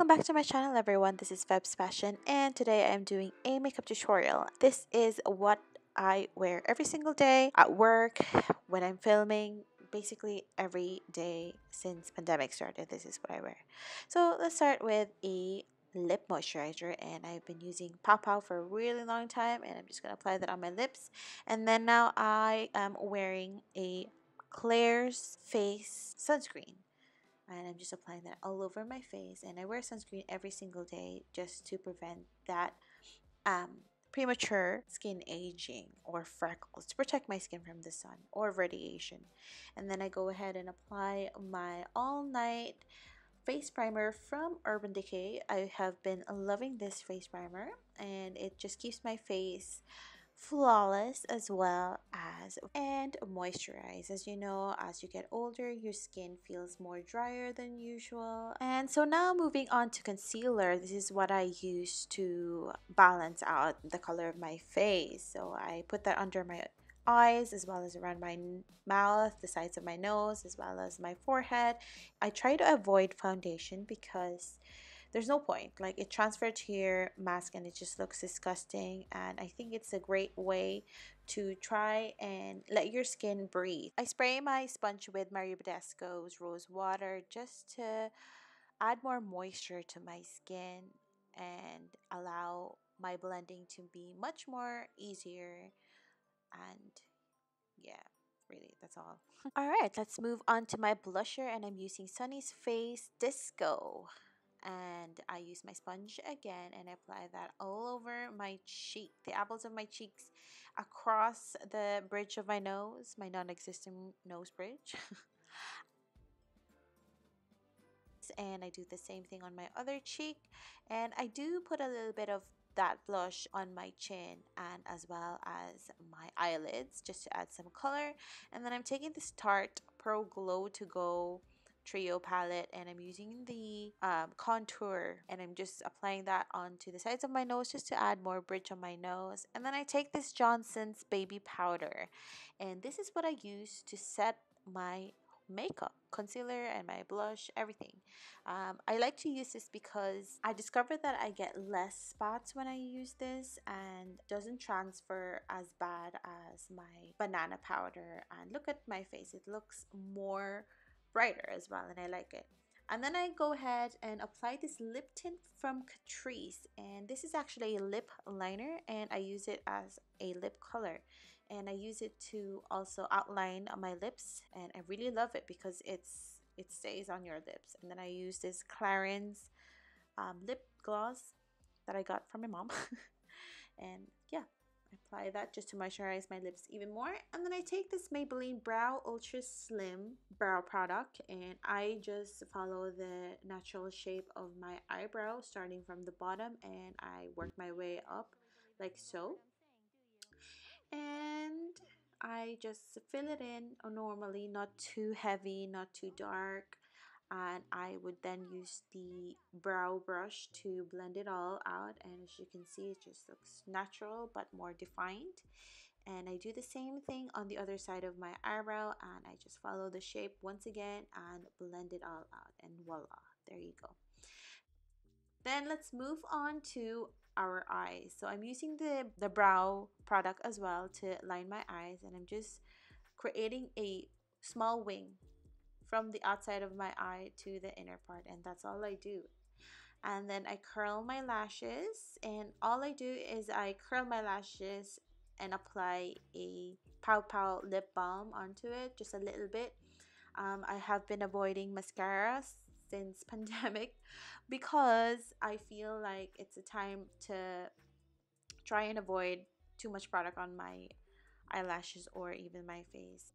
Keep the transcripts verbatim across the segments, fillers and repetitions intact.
Welcome back to my channel, everyone. This is Feb's Fashion, and today I am doing a makeup tutorial. This is what I wear every single day at work, when I'm filming, basically every day since pandemic started. This is what I wear. So let's start with a lip moisturizer, and I've been using Paw Paw for a really long time, and I'm just gonna apply that on my lips. And then now I am wearing a Klairs face sunscreen, and I'm just applying that all over my face. And I wear sunscreen every single day just to prevent that um, premature skin aging or freckles, to protect my skin from the sun or radiation. And then I go ahead and apply my all-night face primer from Urban Decay. I have been loving this face primer, and it just keeps my face flawless as well as and moisturize. As you know, as you get older, your skin feels more drier than usual. And so now moving on to concealer, this is what I use to balance out the color of my face. So I put that under my eyes as well as around my mouth, the sides of my nose, as well as my forehead. I try to avoid foundation because there's no point. Like, it transferred to your mask and it just looks disgusting, and I think it's a great way to try and let your skin breathe. I spray my sponge with Mario Badesco's rose water just to add more moisture to my skin and allow my blending to be much more easier. And yeah, really, that's all. All right, let's move on to my blusher, and I'm using Sunny's Face Disco. And I use my sponge again, and I apply that all over my cheek, the apples of my cheeks, across the bridge of my nose, my non-existent nose bridge. And I do the same thing on my other cheek, and I do put a little bit of that blush on my chin and as well as my eyelids just to add some color. And then I'm taking this Tarte Pro Glow to Go Trio palette, and I'm using the um, contour, and I'm just applying that onto the sides of my nose just to add more bridge on my nose. And then I take this Johnson's baby powder, and this is what I use to set my makeup, concealer and my blush, everything. um, I like to use this because I discovered that I get less spots when I use this, and doesn't transfer as bad as my banana powder. And look at my face, it looks more brighter as well, and I like it. And then I go ahead and apply this lip tint from Catrice, and this is actually a lip liner, and I use it as a lip color, and I use it to also outline my lips. And I really love it because it's it stays on your lips. And then I use this Clarins um, lip gloss that I got from my mom. And yeah, I apply that just to moisturize my lips even more. And then I take this Maybelline Brow Ultra Slim brow product, and I just follow the natural shape of my eyebrow, starting from the bottom, and I work my way up like so. And I just fill it in normally, not too heavy, not too dark. And I would then use the brow brush to blend it all out, and as you can see, it just looks natural but more defined. And I do the same thing on the other side of my eyebrow, and I just follow the shape once again and blend it all out, and voila, there you go. Then let's move on to our eyes. So I'm using the the brow product as well to line my eyes, and I'm just creating a small wing from the outside of my eye to the inner part, and that's all I do. And then I curl my lashes, and all I do is I curl my lashes and apply a Paw Paw lip balm onto it, just a little bit. Um, I have been avoiding mascaras since pandemic because I feel like it's a time to try and avoid too much product on my eyelashes or even my face.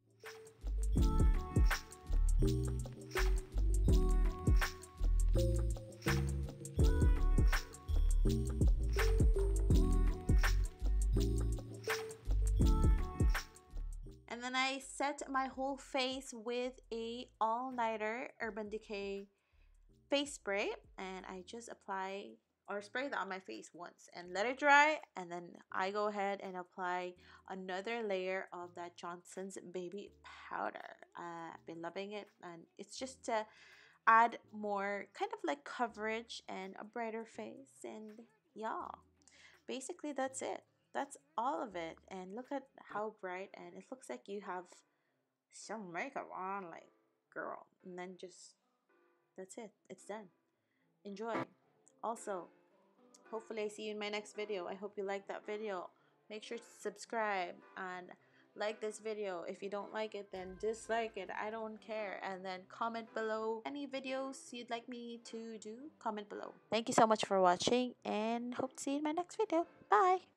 And then I set my whole face with a all-nighter Urban Decay face spray, and I just apply or spray that on my face once and let it dry. And then I go ahead and apply another layer of that Johnson's baby powder. uh, I've been loving it, and it's just a add more kind of like coverage and a brighter face. And yeah, basically that's it. That's all of it. And look at how bright, and it looks like you have some makeup on, like, girl. And then just, that's it. It's done. Enjoy. Also, hopefully I see you in my next video. I hope you like that video. Make sure to subscribe and like this video. If you don't like it, then dislike it. I don't care. And then comment below any videos you'd like me to do. Comment below. Thank you so much for watching, and hope to see you in my next video. Bye.